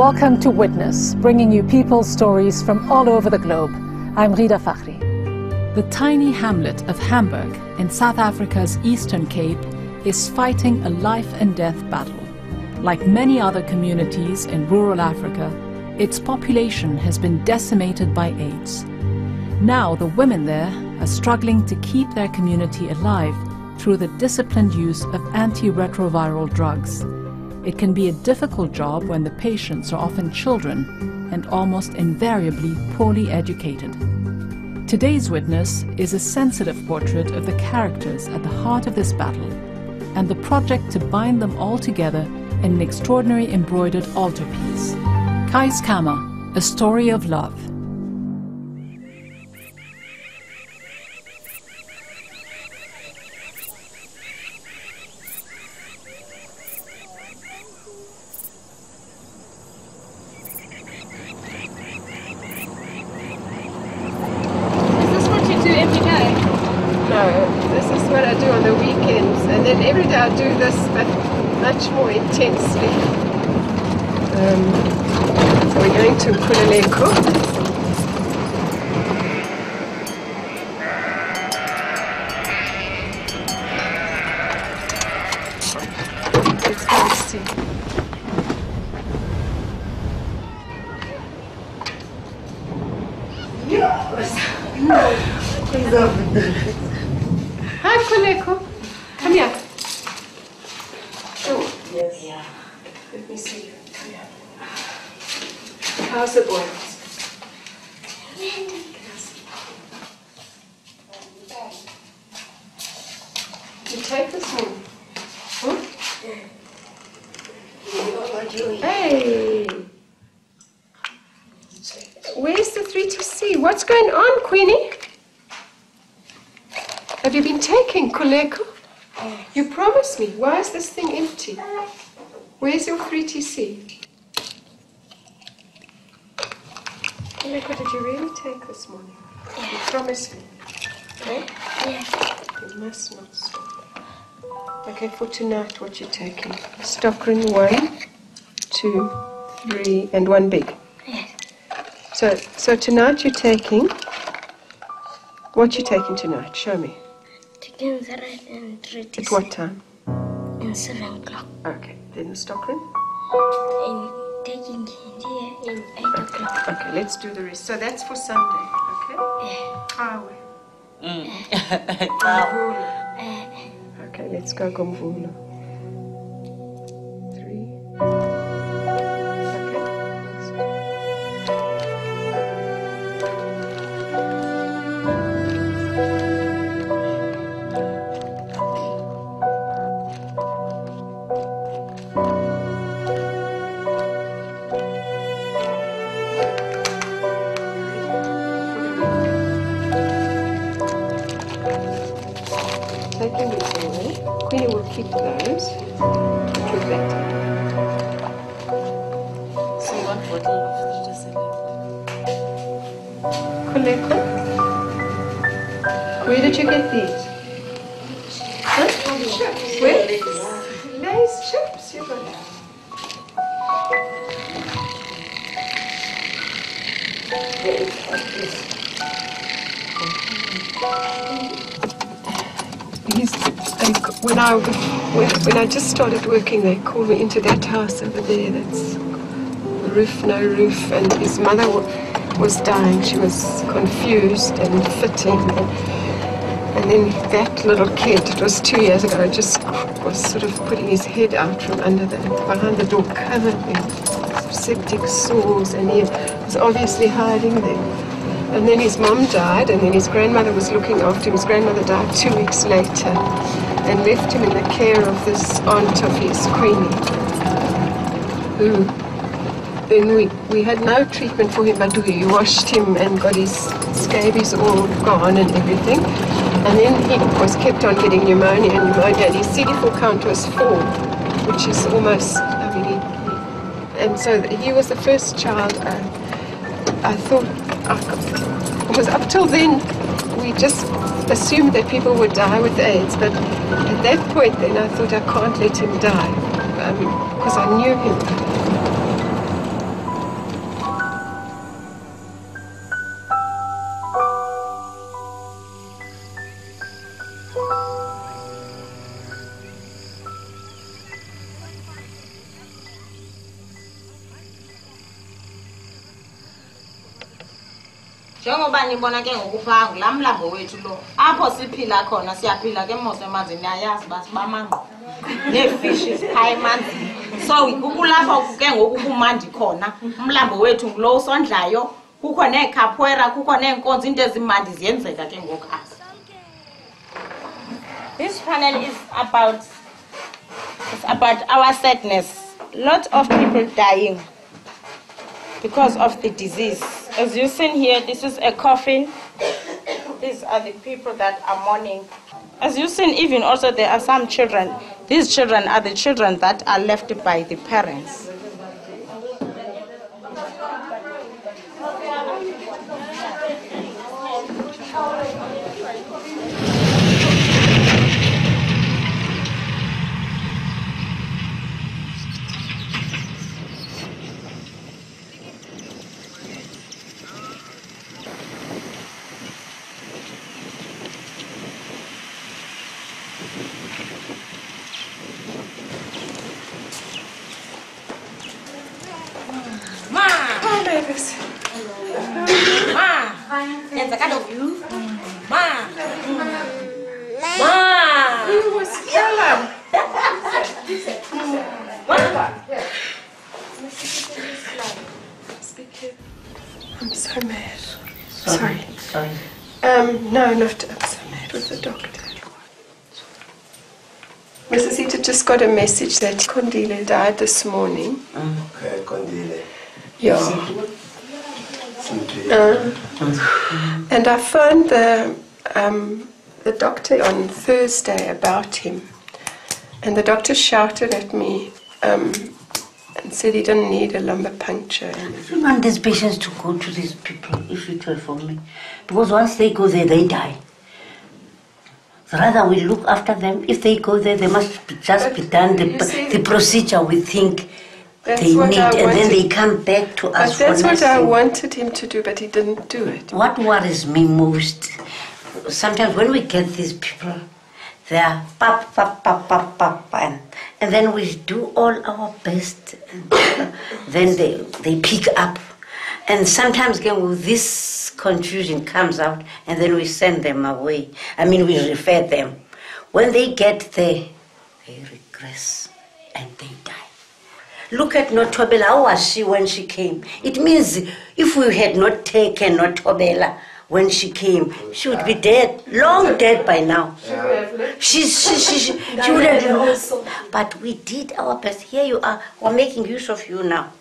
welcome to Witness, bringing you people's stories from all over the globe. I'm Rida Fakhry. The tiny hamlet of Hamburg in South Africa's Eastern Cape is fighting a life and death battle. Like many other communities in rural Africa, its population has been decimated by AIDS. Now the women there are struggling to keep their community alive through the disciplined use of antiretroviral drugs. It can be a difficult job when the patients are often children and almost invariably poorly educated. Today's Witness is a sensitive portrait of the characters at the heart of this battle and the project to bind them all together in an extraordinary embroidered altarpiece. Kai's Kama, a story of love. Why is this thing empty? Where's your 3TC? Nkululeko, did you really take this morning? Yeah. You promised me. Okay? Yeah. You must not stop. Okay, for tonight, what you're taking? Stockroom 1, 2, 3, and 1 big. Yeah. So tonight you're taking. What you're taking tonight? Show me. Taking the red and 3TC. At what time? 7 o'clock. Okay, then the stockroom? And taking here in 8 o'clock. Okay, let's do the rest. So that's for Sunday, okay? Highway. Gomvula. Okay, let's go Gomvula. 3. Okay. Queenie will keep those. Keep that. So you want bottle of Rida Fakhry? Nkululeko? Where did you get these? Huh? Chips. Where? Nice chips you got. There is When I just started working, they called me into that house over there. That's roof, no roof, and his mother was dying. She was confused and fitting, and then that little kid. It was 2 years ago. I just was sort of putting his head out from under behind the door, covered in septic sores, and he was obviously hiding there. And then his mum died, and then his grandmother was looking after him. His grandmother died 2 weeks later and left him in the care of this aunt of his, Queenie, who then we had no treatment for him, but we washed him and got his scabies all gone and everything. And then he was kept on getting pneumonia, and his CD4 count was 4, which is almost, I mean, and so he was the first child I thought. Because up till then, we just assumed that people would die with AIDS, but at that point then I thought I can't let him die, because I knew him. Njengoba nibona ke ngokuphanga lamlambo wethu lo apho siphila khona siyaphila ke mose emanzini ayazi basi bamanqo neefishes phaya emanzini so ukulapha ke ngokumandi khona umlambo wethu ngulo usondlayo kukho necapoeira kukho nenkonzo into ezimandi ziyenzeka ke ngokhasi. This panel is about our sadness. Lot of people dying because of the disease. As you see here, this is a coffin. These are the people that are mourning. As you see, even also there are some children. These children are the children that are left by the parents. Got a message that Kondile died this morning. Okay, Kondile. Yeah. And I phoned the doctor on Thursday about him, and the doctor shouted at me and said he didn't need a lumbar puncture. You want these patients to go to these people if it were for me, because once they go there, they die. Rather, we look after them. If they go there, they must be done the procedure we think they need, and then they come back to us. But that's what I wanted him to do, but he didn't do it. What worries me most, sometimes when we get these people, they are pop, pop, pop, pop, pop, and then we do all our best, and then they pick up. And sometimes this confusion comes out, and then we send them away. I mean, we refer them. When they get there, they regress and they die. Look at Notobela. How was she when she came? It means if we had not taken Notobela when she came, she would be dead, long dead by now. Yeah. She would have lost. But we did our best. Here you are. We're making use of you now.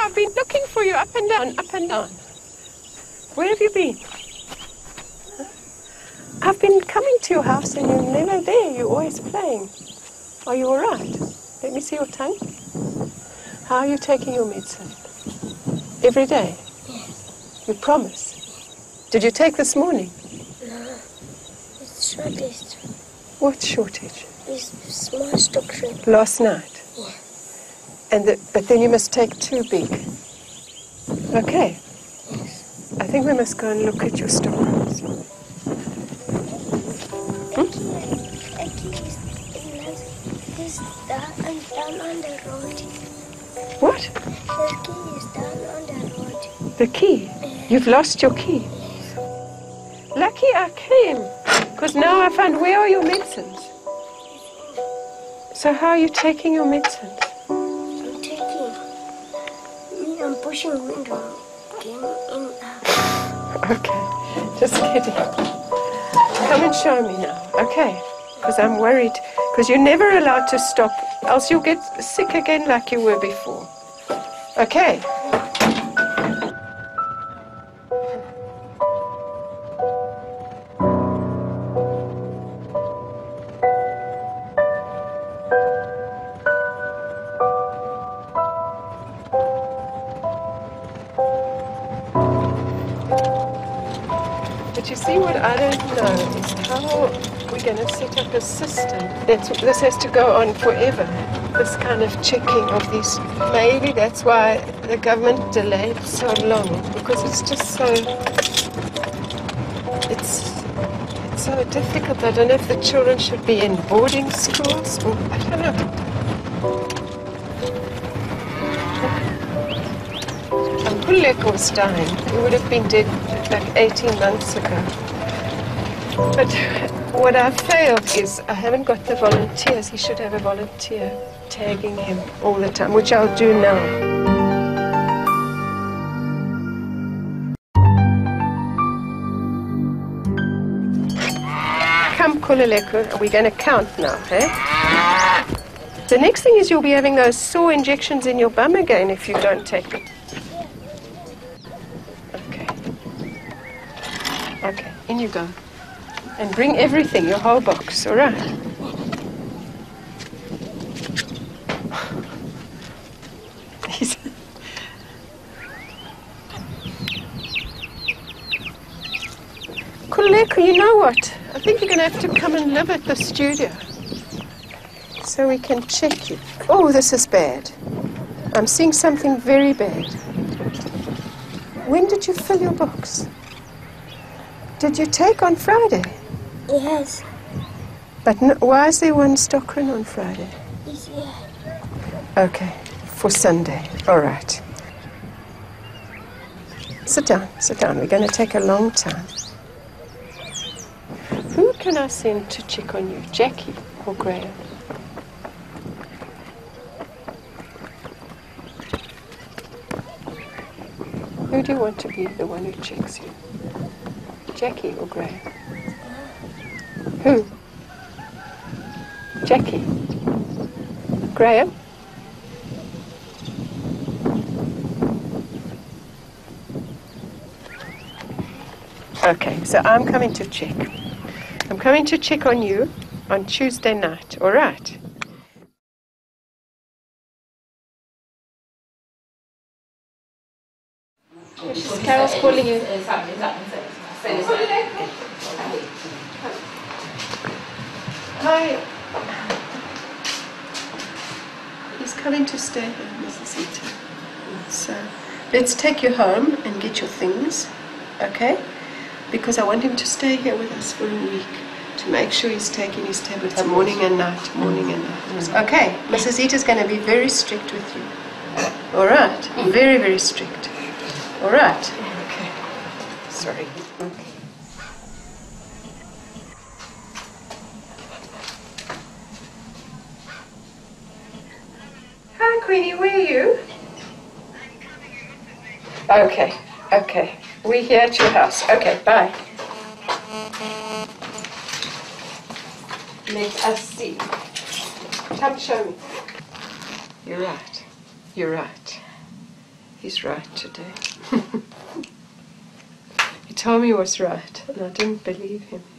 I've been looking for you up and down, up and down. Where have you been? I've been coming to your house and you're never there. You're always playing. Are you all right? Let me see your tongue. How are you taking your medicine? Every day? Yes. You promise? Did you take this morning? No. It's shortage. What shortage? It's small stock. Last night? Yeah. But then you must take two big. Okay. Yes. I think we must go and look at your stock. Aki is down and down on the road. What? The key is down on the road. The key? You've lost your key? Yes. Lucky I came, because now I found where are your medicines? So how are you taking your medicines? I'm taking... I'm pushing the window. Getting in out. Okay, just kidding. Come and show me now, okay? Because I'm worried, because you're never allowed to stop, else you'll get sick again like you were before. Okay. But you see, what I don't know is how we're going to set up a system. This has to go on forever, this kind of checking of these. Maybe that's why the government delayed so long, because it's just so... It's so difficult. I don't know if the children should be in boarding schools or... I don't know. Nkululeko was dying. He would have been dead like 18 months ago. But what I failed is I haven't got the volunteers. He should have a volunteer tagging him all the time, which I'll do now. Come, Nkululeko, we're going to count now, eh? The next thing is you'll be having those sore injections in your bum again if you don't take them. Okay, in you go. And bring everything, your whole box, all right? Nkululeko, you know what? I think you're going to have to come and live at the studio so we can check you. Oh, this is bad. I'm seeing something very bad. When did you fill your box? Did you take on Friday? Yes. But no, why is there one Stockron on Friday? Yes, yeah. Okay, for Sunday. All right. Sit down, sit down. We're going to take a long time. Who can I send to check on you, Jackie or Graham? Who do you want to be the one who checks you? Jackie or Graham? Who? Jackie? Graham? Okay, so I'm coming to check. I'm coming to check on you on Tuesday night, all right? Carol's calling you. Hi. He's coming to stay here, Mrs. Eita. So let's take you home and get your things, okay? Because I want him to stay here with us for a week to make sure he's taking his tablets morning and night, morning and night. Okay, Mrs. Eita's going to be very strict with you. All right, very, very strict. All right. Okay. Sorry. Okay. Hi, Queenie, where are you? Okay, okay. We're here at your house. Okay, bye. Let us see. Come show me. You're right. You're right. He's right today. He told me he was right, and I didn't believe him.